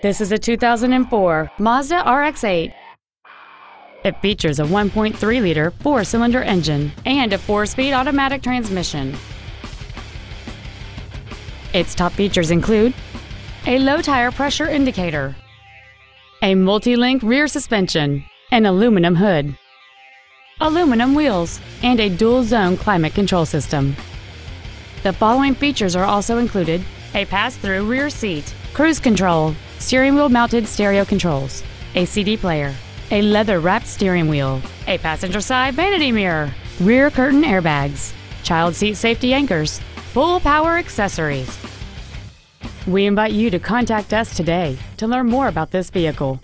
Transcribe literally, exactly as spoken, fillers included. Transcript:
This is a two thousand four Mazda R X eight. It features a one point three liter four-cylinder engine and a four-speed automatic transmission. Its top features include a low-tire pressure indicator, a multi-link rear suspension, an aluminum hood, aluminum wheels, and a dual-zone climate control system. The following features are also included: a pass-through rear seat, cruise control, steering wheel mounted stereo controls, a C D player, a leather wrapped steering wheel, a passenger side vanity mirror, rear curtain airbags, child seat safety anchors, full power accessories. We invite you to contact us today to learn more about this vehicle.